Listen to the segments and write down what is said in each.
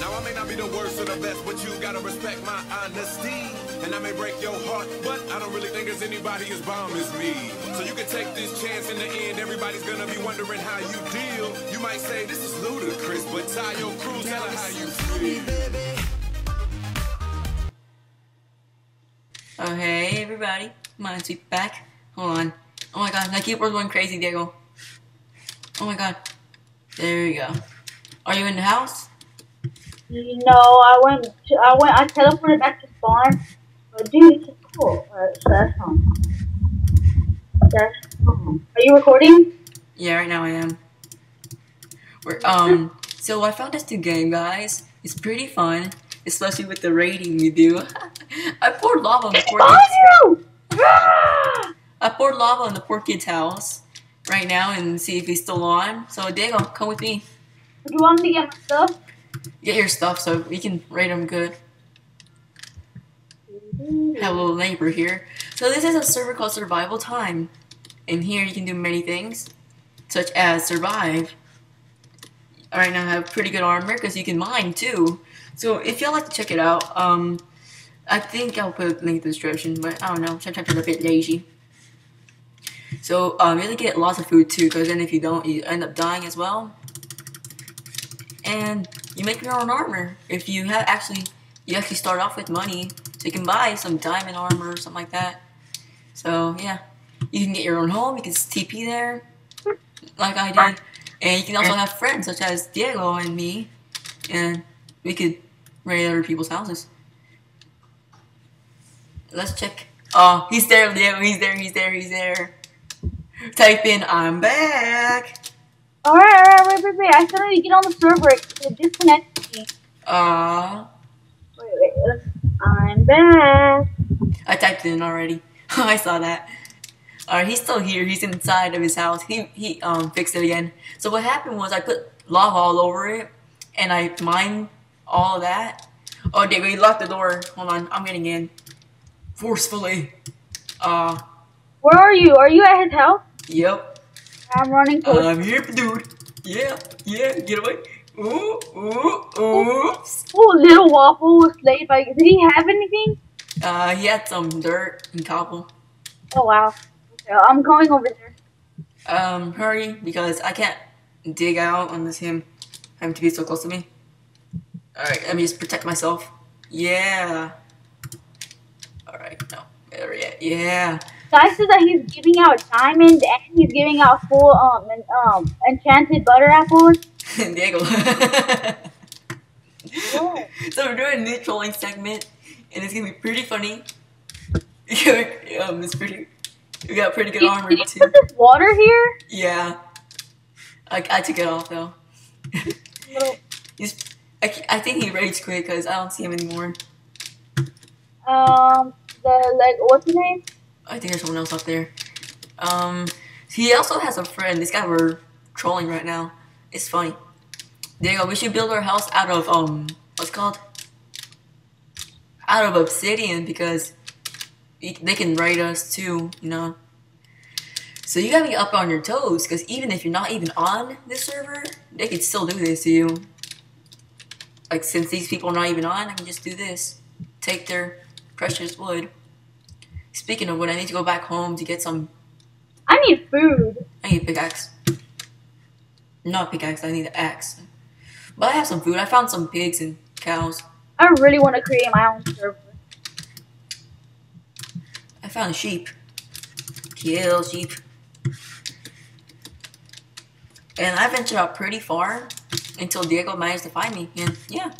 Now I may not be the worst or the best, but you gotta respect my honesty. And I may break your heart, but I don't really think there's anybody as bomb as me. So you can take this chance, in the end everybody's gonna be wondering how you deal. You might say this is ludicrous, but Taio Cruz, tell her how you feel. Oh hey everybody, mine's back. Hold on. Oh my god, my keyboard's going crazy, Diego. Oh my god. There you go. Are you in the house? No, I teleported back to spawn. But dude, it's cool. Alright, so that's home. That's home. Are you recording? Yeah, right now I am. We're so I found this new game, guys. It's pretty fun, especially with the raiding you do. I poured lava on the poor kid's house. I poured lava on the poor kid's house right now and see if he's still on. So Diego, come with me. Do you want me to get my stuff? Get your stuff so we can rate them good. Have a little neighbor here. So this is a server called Survival Time. And here you can do many things, such as survive. Alright, now I have pretty good armor because you can mine too. So if y'all like to check it out, I think I'll put a link in the description, but I don't know. Sometimes I'm a bit lazy. So you have to get lots of food too, because then if you don't, you end up dying as well. And you make your own armor. If you have you actually start off with money, so you can buy some diamond armor or something like that. So yeah, you can get your own home. You can TP there, like I did, and you can also have friends such as Diego and me, and we could raid other people's houses. Let's check. Oh, he's there, Diego. He's there. He's there. He's there. Type in "I'm back." Alright, wait. I still need to get on the server. It disconnected me. Wait. I'm back. I typed in already. I saw that. Alright, he's still here. He's inside of his house. He fixed it again. So what happened was I put lava all over it, and I mined all that. Oh, Diego, you locked the door. Hold on, I'm getting in. Forcefully. Where are you? Are you at his house? Yep. I'm running close. I'm here, dude. Yeah, get away. Oops. Oh, little waffle was laid by. Did he have anything? He had some dirt and cobble. Oh, wow. Okay, I'm going over there. Hurry, because I can't dig out unless him having to be so close to me. Alright, let me just protect myself. Yeah. Alright, no. There we go. Yeah. Guy says that he's giving out diamonds and he's giving out full enchanted butter apples. Diego. Yeah. So we're doing a new trolling segment, and it's gonna be pretty funny. It's pretty. We got pretty good armor too. Did you put this water here? Yeah. I took it off though. I think he rage quit because I don't see him anymore. What's his name? I think there's someone else up there. He also has a friend. This guy we're trolling right now. It's funny. Diego, we should build our house out of what's it called? Out of obsidian, because they can raid us too, you know. So you gotta be up on your toes, because even if you're not even on this server, they can still do this to you. Like, since these people are not even on, I can just do this. Take their precious wood. Speaking of wood, I need to go back home to get some... I need food. I need a pickaxe. Not pickaxe, I need an axe. But I have some food. I found some pigs and cows. I really want to create my own server. I found sheep. Kill sheep. And I ventured out pretty far until Diego managed to find me. And yeah.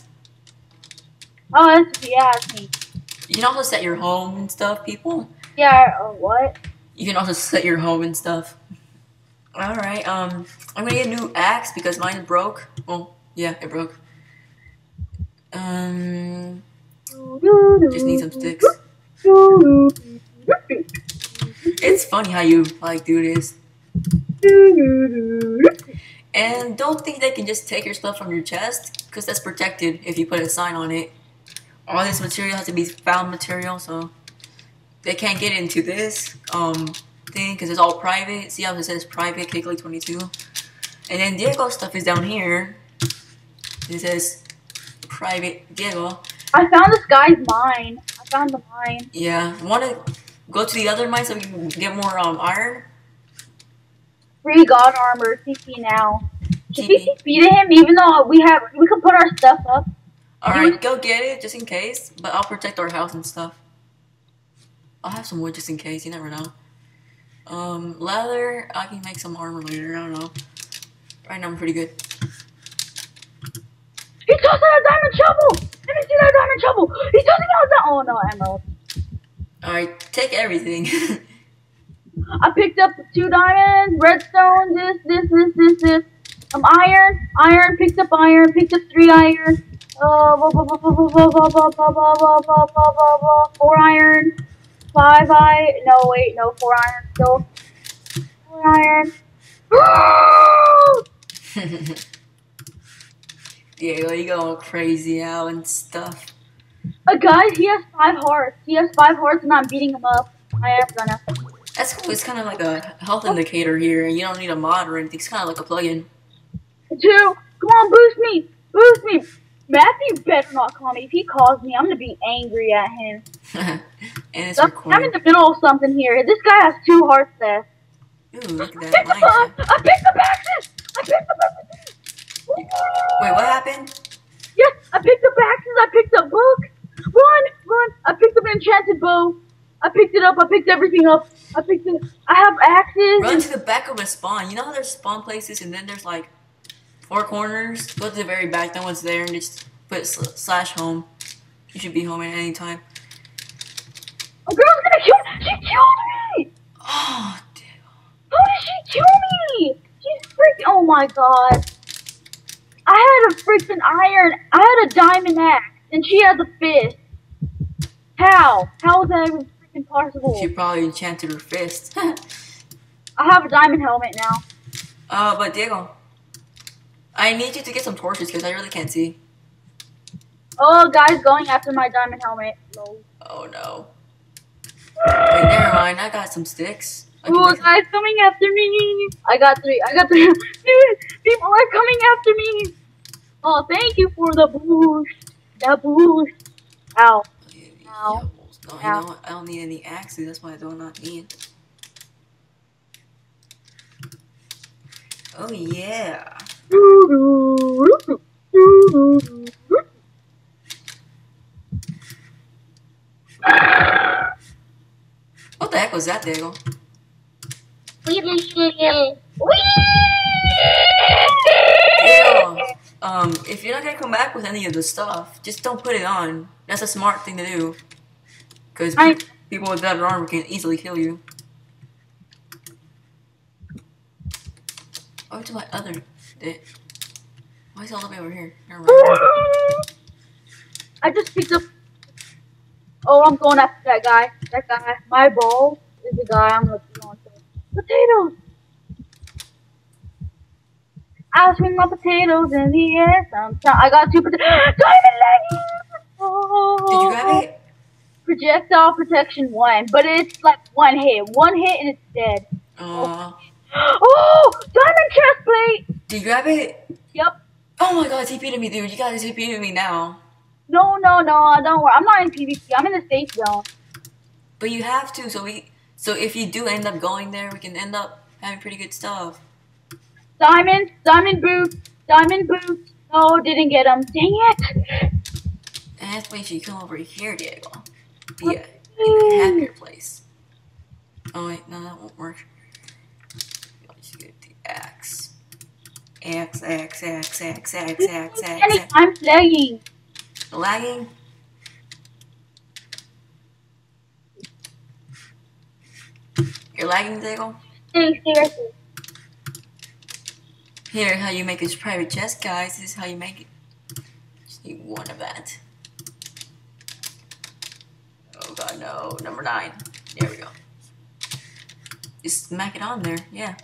Oh, that's me. You can also set your home and stuff, people. Yeah, what? You can also set your home and stuff. Alright, I'm gonna get a new axe because mine broke. Well, yeah, it broke. Just need some sticks. It's funny how you, like, do this. And don't think they can just take your stuff from your chest, because that's protected if you put a sign on it. All this material has to be found material, so they can't get into this thing because it's all private. See how it says private Kiggly 22, and then Diego's stuff is down here. This is Private Diego. I found this guy's mine. I found the mine. Yeah. Want to go to the other mine so we can get more iron? Free god armor. TP now. Should we TP to him even though we can put our stuff up? Alright, go get it just in case. But I'll protect our house and stuff. I'll have some wood just in case. You never know. Leather. I can make some armor later. I don't know. Right now I'm pretty good. He tossed out a diamond shovel! Let me see that diamond shovel! He tossed it out! Oh no, emerald. Alright, take everything. I picked up 2 diamonds, redstone, this. Iron, picked up 3 iron. 4 iron. 5 iron. No, wait, no, 4 iron still. 4 iron. Diego, you go all crazy out and stuff. Guys, he has 5 hearts. He has 5 hearts and I'm beating him up. I am gonna. That's cool. It's kind of like a health indicator here. You don't need a mod or anything. It's kind of like a plugin. 2. Come on, boost me. Boost me. Matthew better not call me. If he calls me, I'm going to be angry at him. And it's recording. I'm in the middle of something here. This guy has 2 hearts left. Ooh, look at that. I picked up axes. Wait, what happened? Yes, I picked up axes. I picked up books. Run! I picked up an enchanted bow. I picked it up. I picked everything up. I have axes. Run to the back of a spawn. You know how there's spawn places and then there's like 4 corners? Go to the very back. No one's there and just put slash home. You should be home at any time. A girl's gonna kill. She killed me! Oh, damn. How did she kill me? She's freaking. Oh my god. I had a freaking iron. I had a diamond axe. And she has a fist. How? How is that even freaking possible? She probably enchanted her fist. I have a diamond helmet now. But Diego, I need you to get some torches because I really can't see. Oh, guy's going after my diamond helmet. No. Oh no. Wait, never mind. I got some sticks. Oh, guy's coming after me. I got three. Dude, people are coming after me. Oh, thank you for the boost. That boost. Ow. Ow. No, ow. You know, I don't need any axes. That's why I do not need. Oh, yeah. What the heck was that, Diego? Diego. If you're not gonna come back with any of the stuff, just don't put it on. That's a smart thing to do. Because people with that armor can easily kill you. Oh, to my other. Why is it all the way over here? Never mind. I just picked up. Oh, I'm going after that guy. That guy. My ball is the guy I'm looking on. Potatoes! I swing my potatoes in the air sometimes. I got 2 potatoes. Diamond leggings! Oh. Did you grab it? Projectile protection 1, but it's like 1 hit. 1 hit and it's dead. Oh! Diamond chest plate! Did you grab it? Yep. Oh my god, TP to me, dude. You gotta TP to me now. No. Don't worry. I'm not in PvP. I'm in the safe zone. But you have to, so if you do end up going there, we can end up having pretty good stuff. Diamond boots. No, didn't get them. Dang it! And that's why you should come over here, Diego. Yeah, in a happier place. Oh wait, no, that won't work. I'll just get the axe. Axe. I'm lagging. Lagging? You're lagging, Diego? Seriously. Here, how you make this private chest, guys. This is how you make it. Just need 1 of that. Oh god, no. Number 9. There we go. Just smack it on there. Yeah.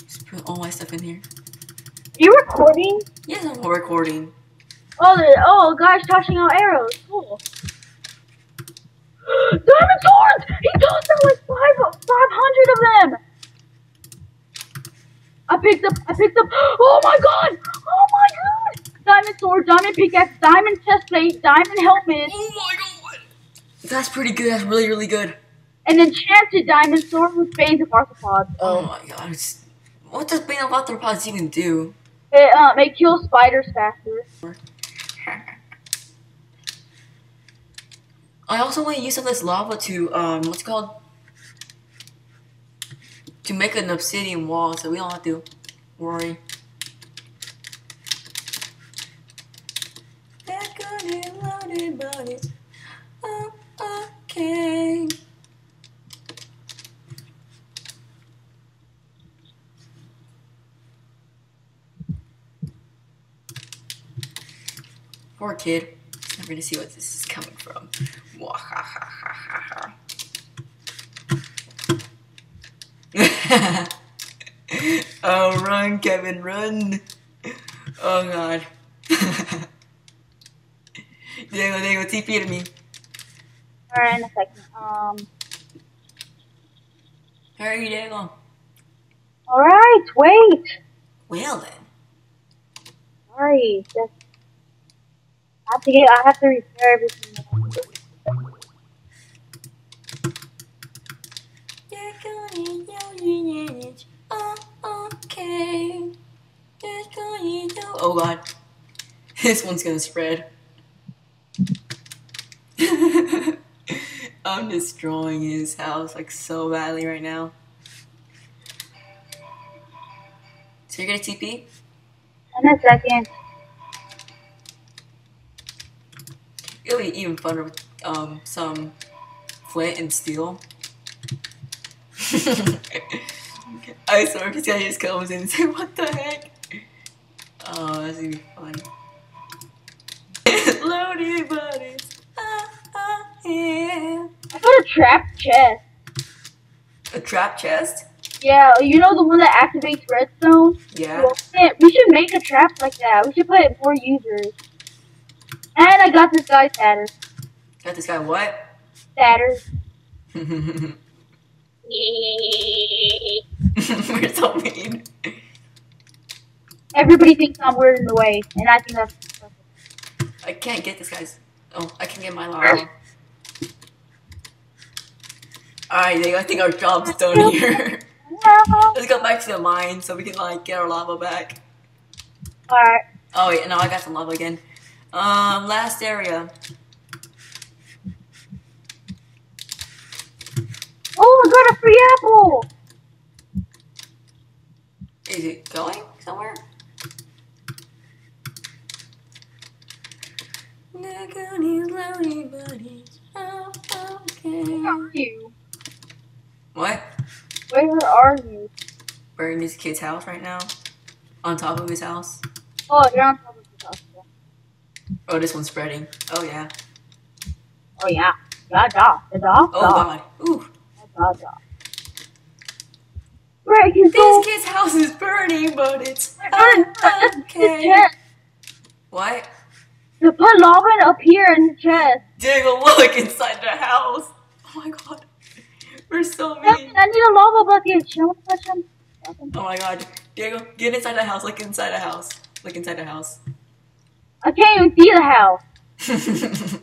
Just put all my stuff in here. Are you recording? Yes, I'm recording. Oh, guys, tossing out arrows. Cool. Diamond swords! He tossed out like 500 of them. I picked up, oh my god! Diamond sword. diamond pickaxe, diamond chest plate, diamond helmet. Oh my god! That's pretty good, that's really, really good. An enchanted diamond sword with Bane of Arthropods. Oh my god. What does Bane of Arthropods even do? It kills spiders faster. I also want to use some of this lava to, what's it called? To make an obsidian wall so we don't have to worry. That gun is loaded, but it's okay. Poor kid. I'm gonna see what this is coming from. Oh, run, Kevin, run! Oh god. Diego, TP to me. Alright, in a second. Hurry, Diego. Alright, wait! Well then. Sorry, just. I have to repair everything. You're gonna yell it. Oh, okay. You're gonna yell. Oh god. This one's gonna spread. I'm destroying his house like so badly right now. So you're gonna TP? In a second. It'll be even funner with some flint and steel. I swear, this guy just comes in and say, "What the heck?" Oh, that's gonna be fun. It's loaded, but it's yeah. I got a trap chest. A trap chest? Yeah, you know the one that activates redstone. Yeah. Well, man, we should make a trap like that. We should put it for users. And I got this guy tatters. Got this guy what? Tatters. We're so mean. Everybody thinks I'm weird in the way, and I think that's perfect. I can't get this guy's. Oh, I can get my lava. Alright, I think our job's done here. Let's go back to the mine so we can like get our lava back. Alright. Oh wait, no, I got some lava again. Last area. Oh, I got a free apple! Is it going somewhere? No goodies, lonely buddies. Oh, okay. Where are you? What? Where are you? We're in this kid's house right now. On top of his house. Oh, you're on top of his house. Oh, this one's spreading. Oh, yeah. Oh, yeah. Da, da, da, da. Oh, god. Ooh. Da, da, da. Right, this kid's house is burning, but it's okay. What? You put lava up here in the chest. Diego, look inside the house. Oh, my god. We're so mean. I need a lava bucket. Should I touch him? Oh, my god. Diego, get inside the house. Look inside the house. Look inside the house. I can't even see the house.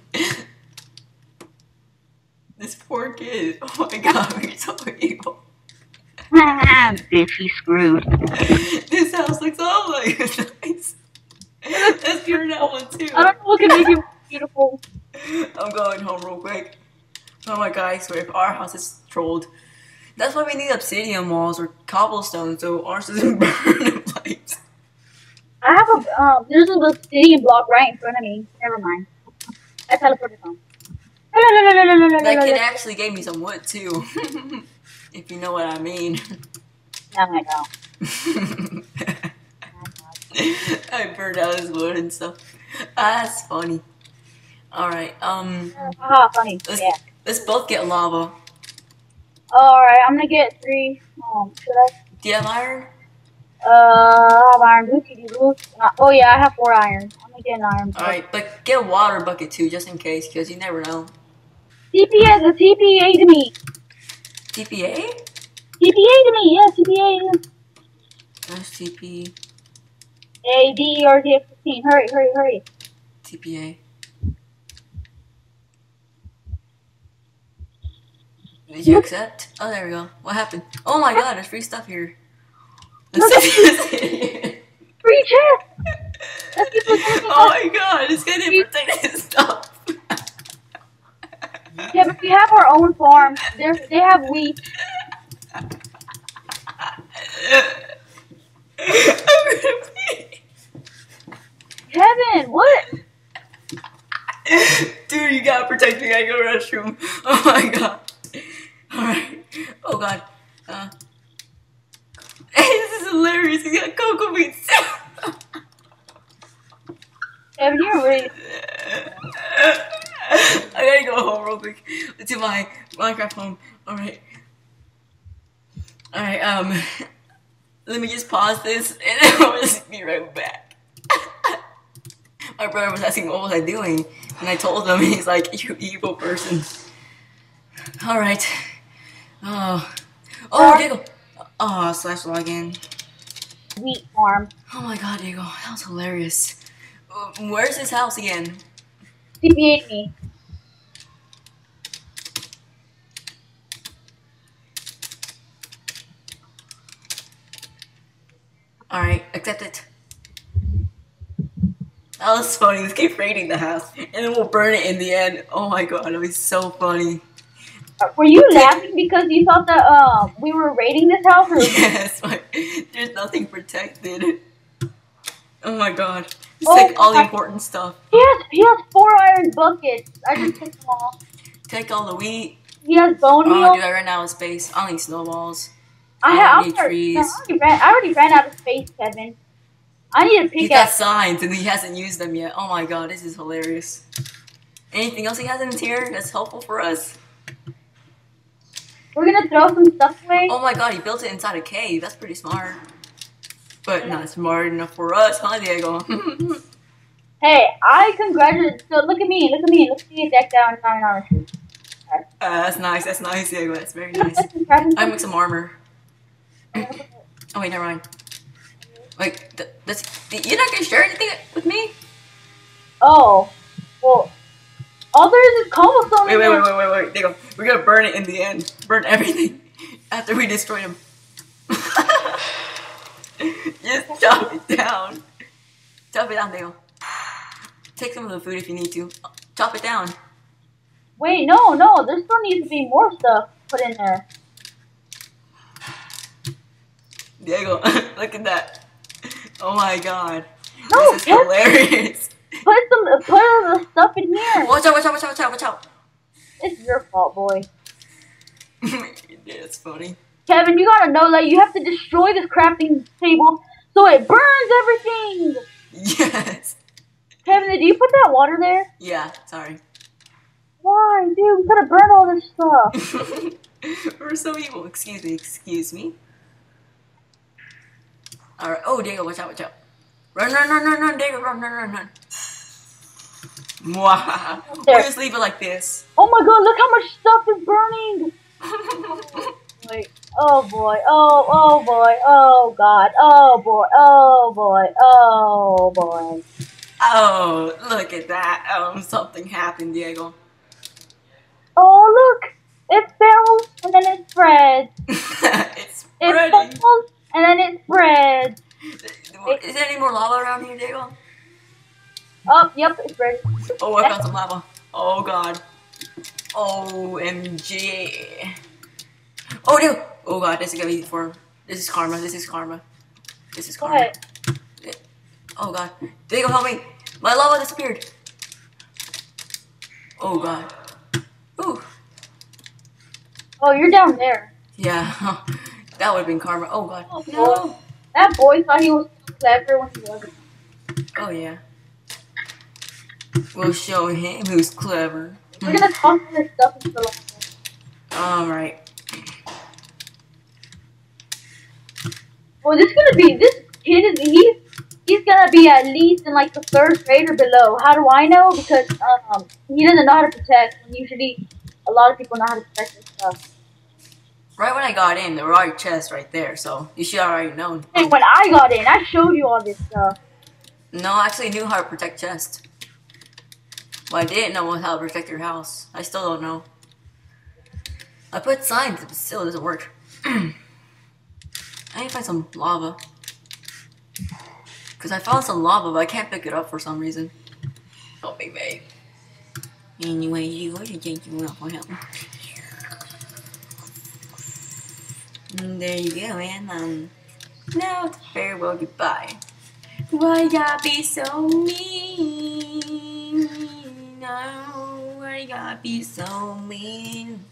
This poor kid. Oh my god, we're so evil. Bitch, he's screwed. This house looks all like nice. That's pure that one too. I don't know what can make it beautiful. I'm going home real quick. Oh my god, I swear if our house is trolled. That's why we need obsidian walls or cobblestone so ours doesn't burn in lights. I have a, there's a little obsidian block right in front of me. Never mind. I teleported home. That kid actually gave me some wood too. If you know what I mean. No, I don't. I burned out his wood and stuff. That's funny. Alright, funny. Let's both get lava. Alright, I'm gonna get 3. Should I? Do you have iron? I have iron. Oh yeah, I have 4 iron. I'm gonna get an iron. Alright, but get a water bucket too, just in case, because you never know. TPA, the TPA to me. TPA? TPA to me, yeah, TPA. Nice TP. A, D, or D, 15. Hurry, hurry, hurry. TPA. Did you accept? Oh, there we go. What happened? Oh my god, there's free stuff here. Free chest! Oh my god, this guy didn't protect his stuff. Yeah, but we have our own farm. They have wheat. Kevin, what? Dude, you gotta protect me. I go to the restroom. Oh my god. Alright. Oh god. Hey, this is hilarious. He's got cocoa beans. Kevin, you're weird. I gotta go home real quick to my Minecraft home. Alright. Alright, let me just pause this and then I'll just be right back. My brother was asking what was I doing, and I told him, he's like, you evil person. Alright. Oh. Oh, Diego! Oh, slash login. Wheat farm. Oh my god, Diego, that was hilarious. Where's his house again? TPA me. Alright, accept it. That was funny. Let's keep raiding the house, and then we'll burn it in the end. Oh my god, it'll be so funny. Were you laughing because you thought that we were raiding this house? Or yes, there's nothing protected. Oh my god. It's like all the important stuff. He has 4 iron buckets. I just took them all. Take all the wheat. He has bone meal. Oh, dude, I ran out of space. I need snowballs. I already ran out of space, Kevin. I need a pickaxe. He's got signs and he hasn't used them yet. Oh my god, this is hilarious. Anything else he has in his here that's helpful for us? We're gonna throw some stuff away. Oh my god, he built it inside a cave. That's pretty smart. But not smart enough for us, huh, Diego? Hey, I congratulate. So look at me, look at me, look at me deck down 9 hours. That's nice, Diego. That's very nice. I make some armor. Oh wait, never mind. Wait, you're not gonna share anything with me? Oh, well, all there is cobblestone. Wait, Diego, we're gonna burn it in the end. Burn everything after we destroy him. Just chop it down. Chop it down, Diego. Take some of the food if you need to. Chop it down. Wait, no, there still needs to be more stuff put in there. Diego, look at that. Oh my god. No, this is hilarious. Put some stuff in here. Watch out. It's your fault, boy. That's funny. Kevin, you gotta know that you have to destroy this crafting table so it burns everything. Yes. Kevin, did you put that water there? Yeah, sorry. Why, dude? We gotta burn all this stuff. We're so evil. Excuse me. Alright, oh Diego, watch out. Run, Diego, run. Wow. We'll just leave it like this. Oh my god, look how much stuff is burning! Wait, oh boy. Oh, look at that. Something happened, Diego. Oh, look! It fell, and then it spread. It's spreading. It falls, and then it spreads. Is there any more lava around here, Diego? Oh, yep, it's spread. Oh, I found some lava. Oh, god. OMG. Oh, Diego. Oh, god, this is gonna be for. This is karma. What? Oh, god. Diego, help me. My lava disappeared. Oh, god. Ooh. Oh, you're down there. Yeah. That would have been karma. Oh god. Oh, no. That boy thought he was so clever when he wasn't. Oh yeah. We'll show him who's clever. We're gonna toss this stuff into the lava. Alright. Well, this kid, he's gonna be at least in like the 3rd grade or below. How do I know? Because he doesn't know how to protect, and usually a lot of people know how to protect this stuff. Right when I got in, there were all your chests right there, so you should already know. Hey, when I got in, I showed you all this stuff. No, I actually knew how to protect chests. Well, I didn't know how to protect your house. I still don't know. I put signs, but it still doesn't work. I need to find some lava. Because I found some lava, but I can't pick it up for some reason. Help me, babe. Anyway, you think you want to help me? There you go, and now it's farewell goodbye. Why you gotta be so mean? No, why you gotta be so mean?